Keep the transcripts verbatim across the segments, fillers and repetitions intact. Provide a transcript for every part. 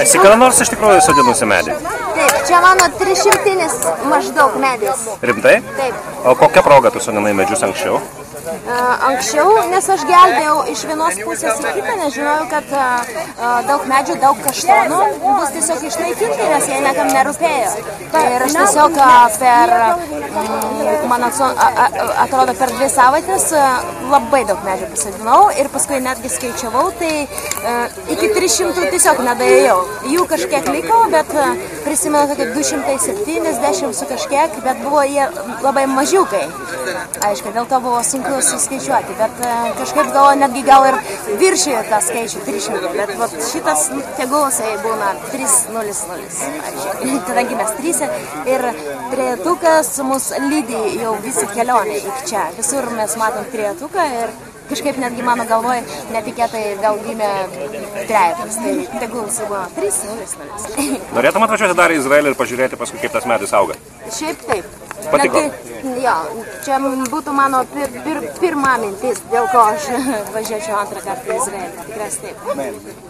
Esi kada nors iš tikrųjų sodinusi medį? Taip, čia mano trišimtinis maždaug medis. Rimtai? Taip. O kokia proga tu sodinai medžius anksčiau? Anksčiau, nes aš gelbėjau iš vienos pusės į kitą, nes žinojau, kad a, daug medžių, daug kaštonų bus tiesiog išnaikinti, nes jie niekam nerūpėjo. Ir aš tiesiog a, per, man atrodo, per dvi savaitės a, labai daug medžių pasodinau ir paskui netgi skaičiavau, tai a, iki trijų šimtų tiesiog nedaėjau. Jų kažkiek likau, bet a, prisimenu, kad du šimtai septyniasdešimt su kažkiek, bet buvo jie labai mažiukai. Aišku, dėl to buvo sunku suskaičiuoti, bet kažkaip gal netgi gal ir viršėjo tą skaičių tris šimtus, bet vat, šitas tegulusai būna trys nulis nulis, kadangi mes trysia ir trejetukas mus lydi jau visi kelionė iki čia, visur mes matom trejetuką ir kažkaip netgi mano galvoje netikėtai gal gimė trejetas, tai tegulusai buvo trys nulis nulis. Norėtum atvažiuoti dar į Izraelį ir pažiūrėti paskui, kaip tas medis auga? Šiaip taip. Patiko? Jo, čia būtų mano pir, pir, pirma mintis, dėl ko aš važiuočiau antrą kartą į Izraelį. Tikras taip.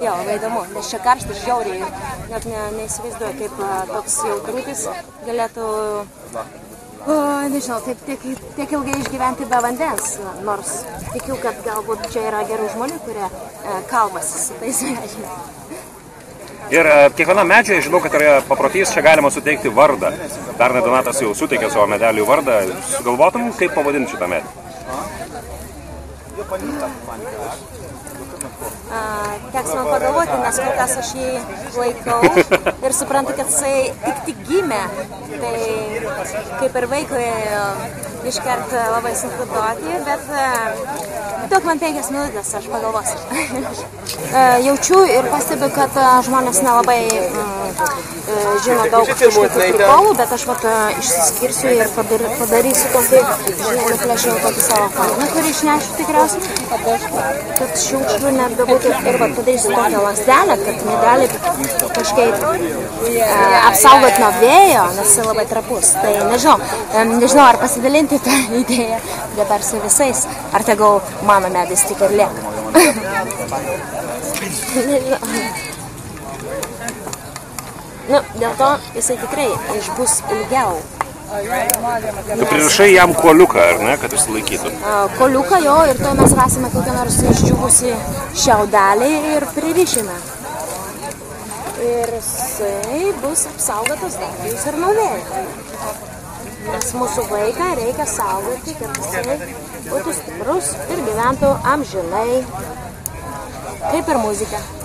Jo, labai įdomu, nes čia karštas žiauriai ir net ne, neįsivaizduoju, kaip toks jau trupis galėtų, o, nežinau, taip tiek, tiek ilgai išgyventi be vandens. Nors tikiu, kad galbūt čia yra gerų žmonių, kurie e, kalbasi su tais medžiais. Ir kiekviena medžiai, žinau, kad yra paprotys, čia galima suteikti vardą. Dar Donatas jau suteikė savo medelių vardą. Sugalvotum, kaip pavadinti šitą medį? Teks man pagalvoti, nes kol kas aš jį laikau ir suprantu, kad jisai tik tik gimė. Tai kaip ir vaikui iškart labai sunku duoti, bet daug man penkias minutės, aš pagalvosiu. Jaučiu ir pastebiu, kad žmonės nelabai žino daug kažkokių trikolų, bet aš vat, išsiskirsiu ir padarysiu tokį, žinoma, plėšiau tokį savo kalną, kurį išnešiu tikriausiai, kad šiukšlių nebebūtų ir vat, padarysiu tokią lazdelę, kad medalį kažkaip apsaugot nuo vėjo, nes jis labai trapus. Tai nežinau, nežinau, ar pasidalinti tą idėją dabar su visais, ar tegau mano medis tik ir lieka. Nu, dėl to jisai tikrai išbus ilgiau. Tu pririšai jam kuoliuką, ar ne, kad išsilaikytų? Kuoliuką jo, ir to mes rasime kokią nors išdžiūvusi šiaudelį ir pririšime. Ir jisai bus apsaugotas darbėjus ir naudėjai. Nes mūsų vaiką reikia saugoti, kad jisai būtų stiprus ir gyventų amžinai, kaip ir muzika.